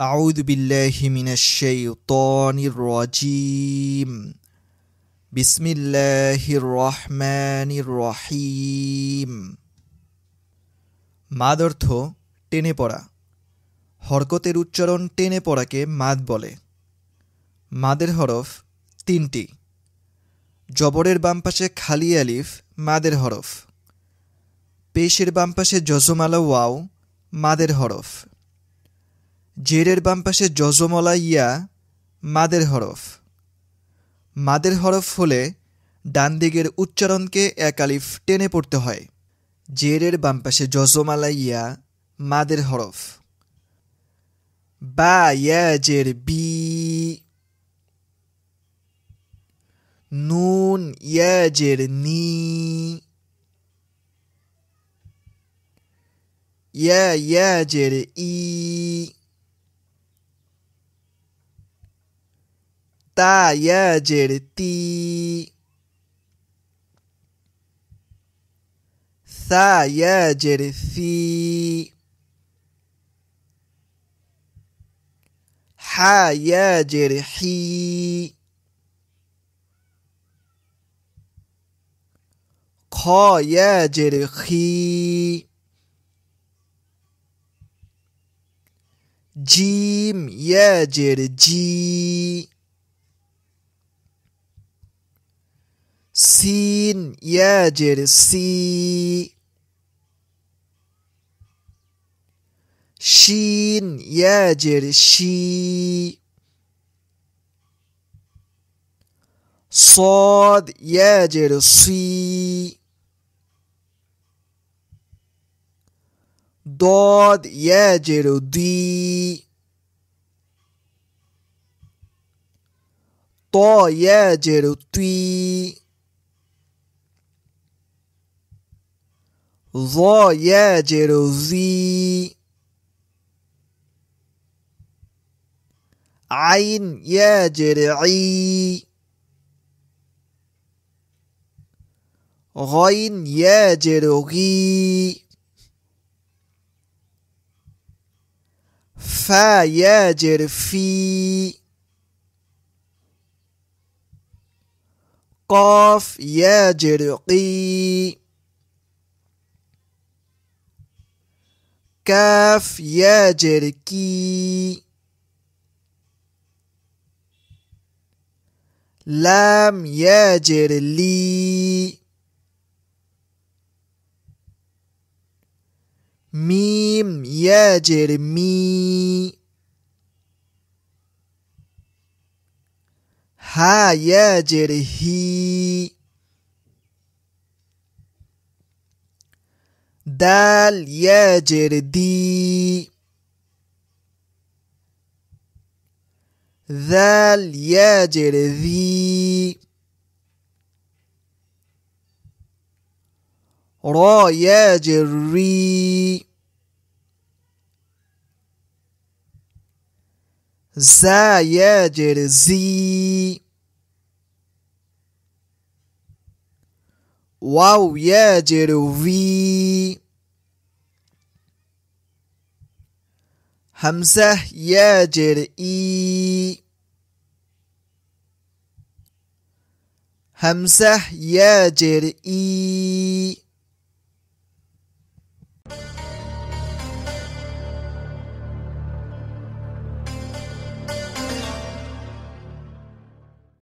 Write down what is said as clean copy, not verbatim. أعوذ بالله من الشيطان الرجيم. بسم الله الرحمن الرحيم. মাদ অর্থ টেনে পড়া। হরকতের উচ্চারণ টেনে পড়াকে মাদ বলে। মাদের হরফ তিনটি। জবরের বাম পাশে খালি আলিফ মাদের হরফ। পেশের বাম পাশে জজমালা ওয়াও মাদের হরফ। জেরের বাম পাশে জজমলা ইয়া মাদের হরফ। মাদের হরফ হলে ডান দিকের উচ্চারণকে এক আলিফ টেনে পড়তে হয়। জেরের বাম পাশে জজমালা ইয়া মাদের হরফ। বা ইয়া জের বি। নুন ইয়া জের নি। ইয়া ইয়া জের ই। تا يا جر تي. ثا يا جر ثي. حا يا جر حي. قا يا جر خي. جيم يا جر جي. سين يا جر سي. شين يا جر شي. صاد يا جر صي. ضاد يا جر دي. طا يا جر طي. ظا يا جر ذي. عين يا جر عي. غين يا جر غي. فا يا جر في. قاف يا جر قي. كاف يا جر كي. لام يا جر لي. ميم يا جر مي. ها يا جر هي. دال يا جر دي. ذال يا جر ذي. را يا جر ري. زا يا جر زي. واو يا جر في. همزة يا جر إي. همزة يا جر إي.